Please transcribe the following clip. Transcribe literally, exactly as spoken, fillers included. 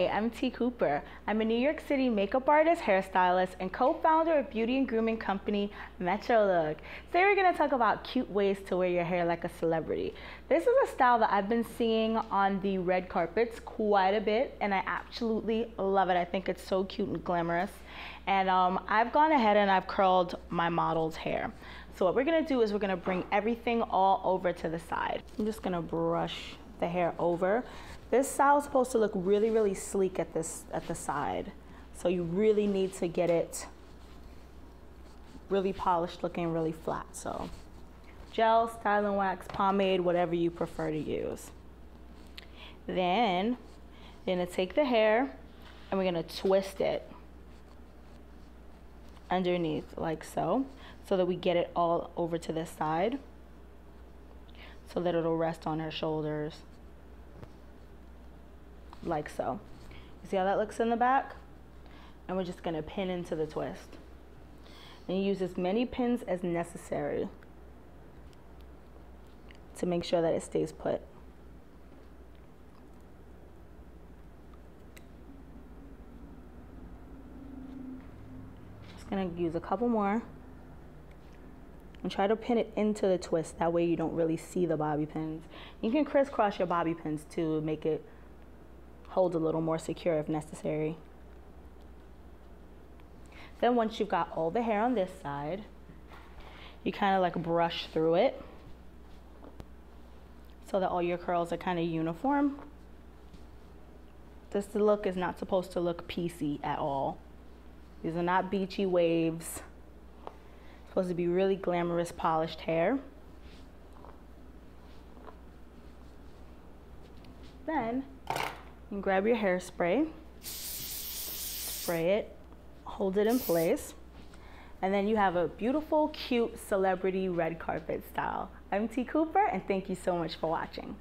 Hi, I'm T. Cooper. I'm a New York City makeup artist, hairstylist, and co-founder of beauty and grooming company Metro Look. Today we're going to talk about cute ways to wear your hair like a celebrity. This is a style that I've been seeing on the red carpets quite a bit, and I absolutely love it. I think it's so cute and glamorous. And um, I've gone ahead and I've curled my model's hair. So what we're going to do is we're going to bring everything all over to the side. I'm just going to brush the hair over. This style is supposed to look really, really sleek at this at the side. So you really need to get it really polished looking, really flat. So gel, styling wax, pomade, whatever you prefer to use. Then we're gonna take the hair and we're gonna twist it underneath like so, so that we get it all over to this side, so that it'll rest on her shoulders, like so. You see how that looks in the back? And we're just gonna pin into the twist. And you use as many pins as necessary to make sure that it stays put. Just gonna use a couple more. And try to pin it into the twist. That way you don't really see the bobby pins. You can crisscross your bobby pins to make it hold a little more secure if necessary. Then once you've got all the hair on this side, you kind of like brush through it so that all your curls are kind of uniform. This look is not supposed to look piecey at all. These are not beachy waves. Supposed to be really glamorous, polished hair. Then you can grab your hairspray, spray it, hold it in place, and then you have a beautiful, cute celebrity red carpet style. I'm T. Cooper, and thank you so much for watching.